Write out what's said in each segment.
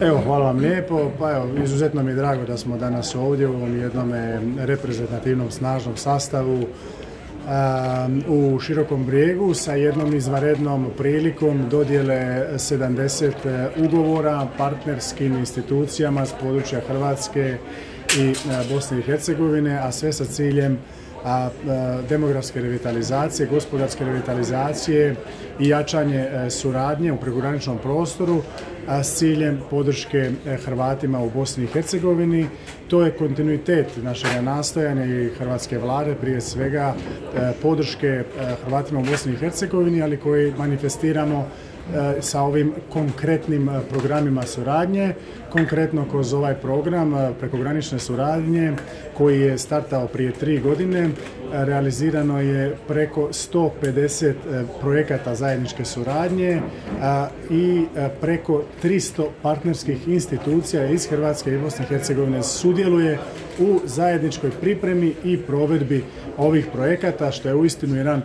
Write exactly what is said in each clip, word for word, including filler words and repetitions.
Evo, hvala vam lijepo. Pa evo, izuzetno mi je drago da smo danas ovdje u ovom jednom reprezentativnom snažnom sastavu u Širokom Brijegu sa jednom izvanrednom prilikom dodjele sedamdeset ugovora partnerskim institucijama s područja Hrvatske i Bosne i Hercegovine, a sve sa ciljem a demografske revitalizacije, gospodarske revitalizacije i jačanje suradnje u prekograničnom prostoru s ciljem podrške Hrvatima u Bosni i Hercegovini. To je kontinuitet našeg nastojanja i hrvatske vlade, prije svega podrške Hrvatima u Bosni i Hercegovini, ali koji manifestiramo sa ovim konkretnim programima suradnje, konkretno kroz ovaj program prekogranične suradnje koji je startao prije tri godine. Realizirano je preko sto pedeset projekata zajedničke suradnje i preko tristo partnerskih institucija iz Hrvatske i Bosne i Hercegovine sudjeluje u zajedničkoj pripremi i provedbi ovih projekata, što je uistinu jedan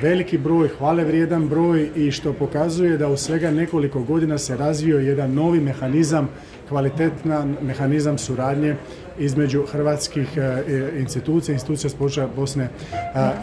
veliki broj, hvale vrijedan broj i što pokazuje da u svega nekoliko godina se razvio jedan novi mehanizam, kvalitetan mehanizam suradnje između hrvatskih institucija, institucija s područja Bosne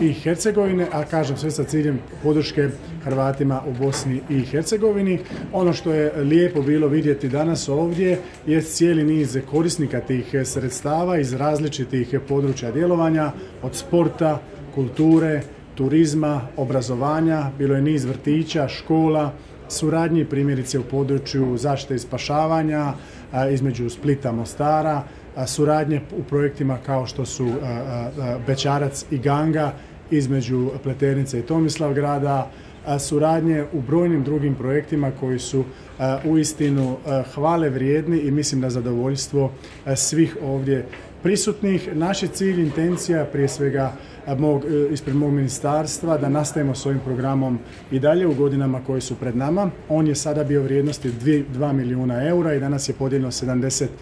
i Hercegovine, a kažem sve sa ciljem podrške Hrvatima u Bosni i Hercegovini. Ono što je lijepo bilo vidjeti danas ovdje je cijeli niz korisnika tih sredstava iz različitih područja djelovanja, od sporta, kulture, turizma, obrazovanja, bilo je niz vrtića, škola, suradnji primjerice u području zaštite i spašavanja između Splita, Mostara, suradnje u projektima kao što su Bečarac i Ganja između Pleternice i Tomislavgrada, suradnje u brojnim drugim projektima koji su uistinu hvale vrijedni i mislim na zadovoljstvo svih ovdje prisutnih. Naš je cilj, intencija prije svega mog, ispred mog ministarstva, da nastavimo s ovim programom i dalje u godinama koje su pred nama. On je sada bio vrijednosti dva milijuna eura i danas je podijeljeno sedamdeset uh,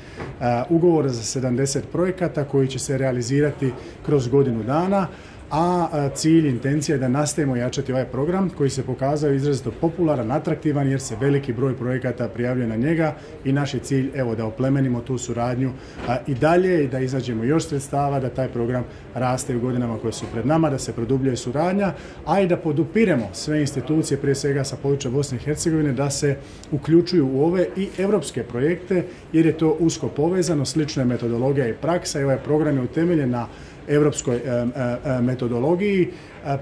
ugovora za sedamdeset projekata koji će se realizirati kroz godinu dana, a cilj, intencija je da nastavimo jačati ovaj program koji se pokazao izrazito popularan, atraktivan jer se veliki broj projekata prijavljuje na njega i naš je cilj evo, da oplemenimo tu suradnju a, i dalje i da izađemo još sredstava, da taj program raste u godinama koje su pred nama, da se produbljuje suradnja, a i da podupiremo sve institucije, prije svega sa područja Bosne i Hercegovine, da se uključuju u ove i evropske projekte jer je to usko povezano, slična je metodologija i praksa i ovaj program je utemeljen na evropskoj metodologiji.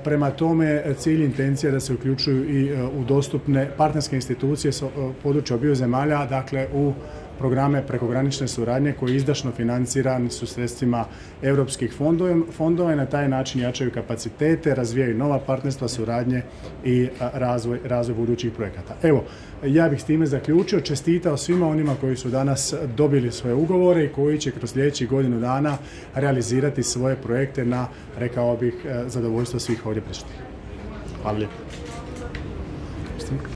Prema tome, cilj, intencija da se uključuju i u dostupne partnerske institucije s područja obiju zemalja, dakle u programe prekogranične suradnje koji izdašno financirani su sredstvima evropskih fondova i na taj način jačaju kapacitete, razvijaju nova partnerstva, suradnje i razvoj, razvoj budućih projekata. Evo, ja bih s time zaključio, čestitao svima onima koji su danas dobili svoje ugovore i koji će kroz sljedećih godinu dana realizirati svoje projekte na, rekao bih, zadovoljstvo svih ovdje prisutnih. Hvala lijepo.